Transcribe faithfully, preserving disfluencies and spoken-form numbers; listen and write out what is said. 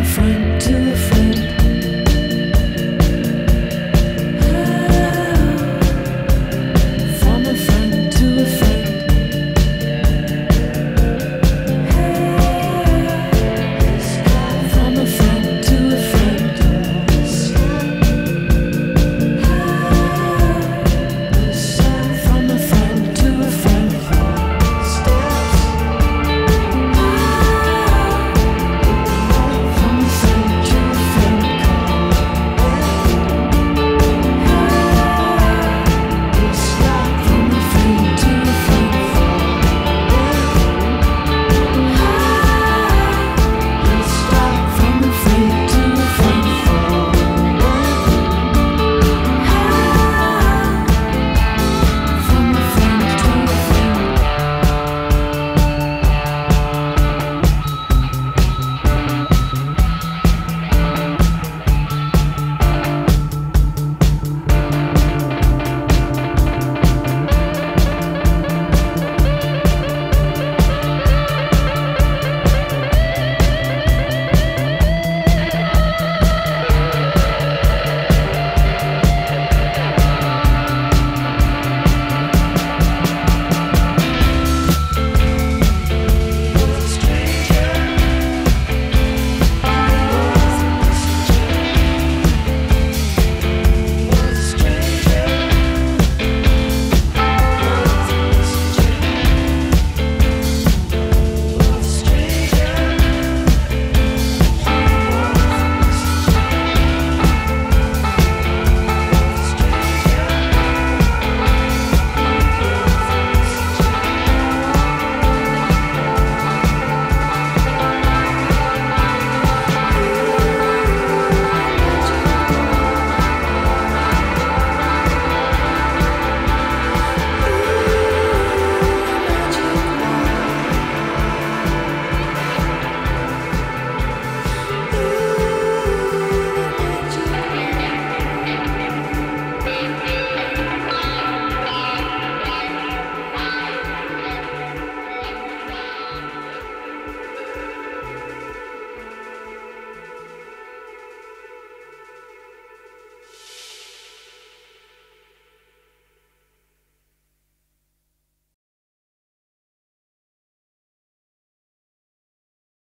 a friend to a friend.